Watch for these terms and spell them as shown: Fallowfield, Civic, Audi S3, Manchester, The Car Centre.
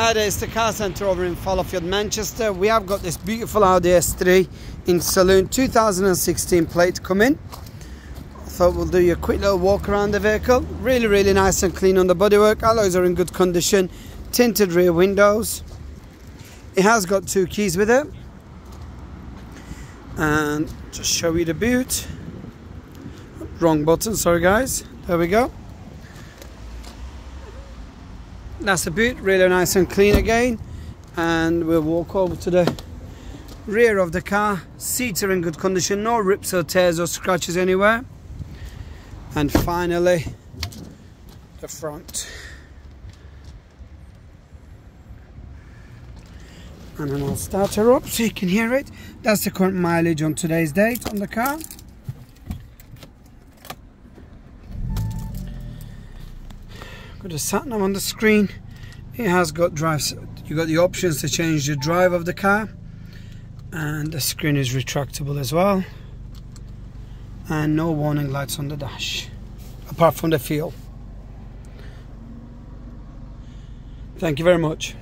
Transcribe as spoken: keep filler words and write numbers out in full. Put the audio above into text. Hi there, it's the car centre over in Fallowfield, Manchester. We have got this beautiful Audi S three in saloon, two thousand sixteen plate to come in. I thought we'll do you a quick little walk around the vehicle. Really, really nice and clean on the bodywork. Alloys are in good condition. Tinted rear windows. It has got two keys with it. And just show you the boot. Wrong button, sorry guys. There we go. That's the boot, really nice and clean again. And we'll walk over to the rear of the car. Seats are in good condition, no rips or tears or scratches anywhere. And finally, the front. And then I'll start her up so you can hear it. That's the current mileage on today's date on the car. Got a sat nav on the screen. It has got drives. You got the options to change the drive of the car, and the screen is retractable as well. And no warning lights on the dash, apart from the fuel. Thank you very much.